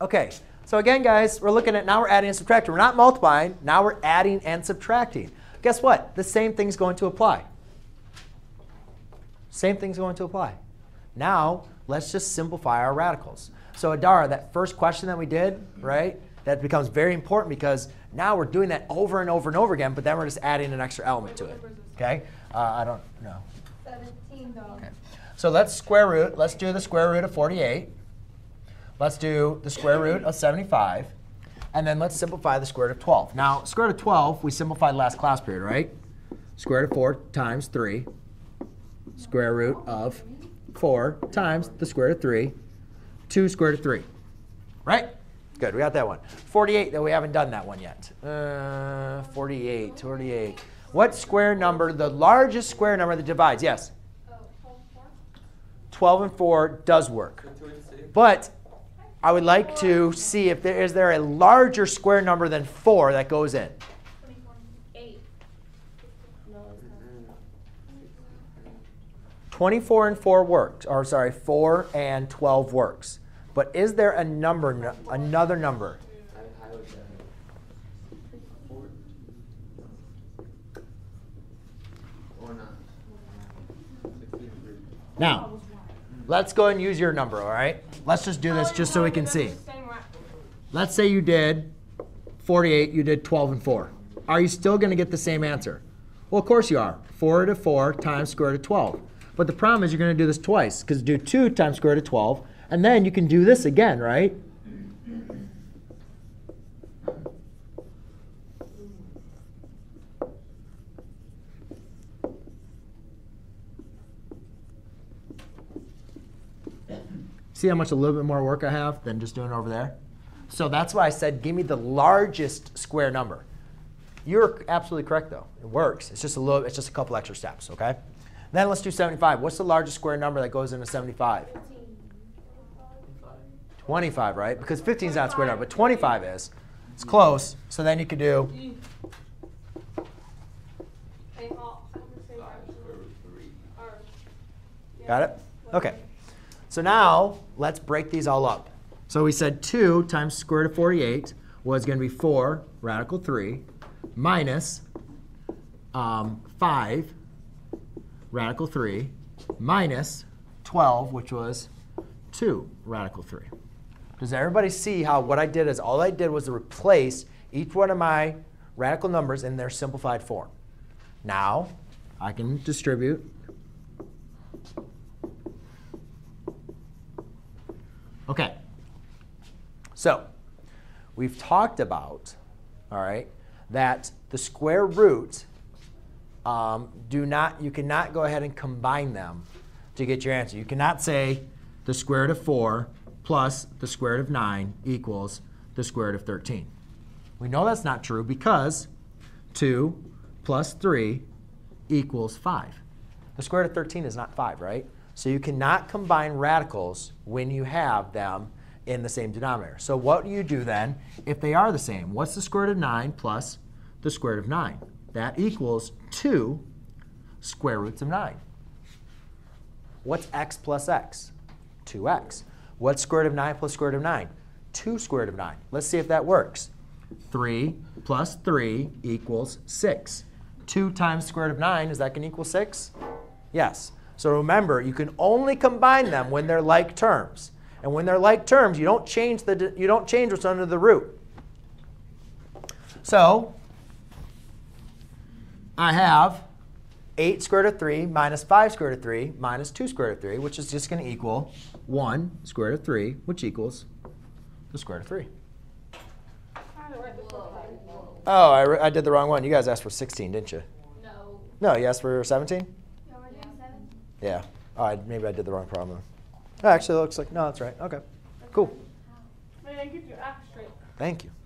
Okay, so again, guys, we're looking at now we're adding and subtracting. We're not multiplying. Now we're adding and subtracting. Guess what? The same thing's going to apply. Same thing's going to apply. Now let's just simplify our radicals. So Adara, that first question that we did, right? That becomes very important because now we're doing that over and over and over again, but then we're just adding an extra element to it. Okay? I don't know. $17. Okay. So let's square root. Let's do the square root of 48. Let's do the square root of 75. And then let's simplify the square root of 12. Now, square root of 12, we simplified last class period, right? Square root of 4 times 3. Square root of 4 times the square root of 3. 2 square root of 3. Right? Good, we got that one. 48, though we haven't done that one yet. 48. What square number, the largest square number that divides? Yes? 12 and 4 does work. But I would like to see if there is there a larger square number than 4 that goes in. 24 and 4 works, or sorry, 4 and 12 works. But is there a number, another number? Now, let's go and use your number, all right? Let's just do this just so we can see. Let's say you did 48, you did 12 and 4. Are you still going to get the same answer? Well, of course you are. 4 to 4 times square root of 12. But the problem is you're going to do this twice, because do 2 times square root of 12. And then you can do this again, right? See how much a little bit more work I have than just doing it over there? So that's why I said, give me the largest square number. You're absolutely correct, though. It works. It's just a little. It's just a couple extra steps, OK? Then let's do 75. What's the largest square number that goes into 75? 25, right? Because 15 is not a square number, but 25 is. It's close. So then you could do. Got it? OK. So now let's break these all up. So we said 2 times square root of 48 was going to be 4 radical 3 minus 5 radical 3 minus 12, which was 2 radical 3. Does everybody see how what I did is all I did was replace each one of my radical numbers in their simplified form? Now I can distribute. OK. So we've talked about, all right, that the square root, you cannot go ahead and combine them to get your answer. You cannot say the square root of 4 plus the square root of 9 equals the square root of 13. We know that's not true because 2 plus 3 equals 5. The square root of 13 is not 5, right? So you cannot combine radicals when you have them in the same denominator. So what do you do then if they are the same? What's the square root of 9 plus the square root of 9? That equals 2 square roots of 9. What's x plus x? 2x. What's square root of 9 plus square root of 9? 2 square root of 9. Let's see if that works. 3 plus 3 equals 6. 2 times square root of 9, is that going to equal 6? Yes. So remember, you can only combine them when they're like terms. And when they're like terms, you don't change what's under the root. So I have 8 square root of 3 minus 5 square root of 3 minus 2 square root of 3, which is just going to equal 1 square root of 3, which equals the square root of 3. Oh, I did the wrong one. You guys asked for 16, didn't you? No. No, you asked for 17? No, we're doing 7. Yeah. All right, maybe I did the wrong problem. Actually, it looks like, no, that's right. OK, cool. May I give you an extra? Thank you.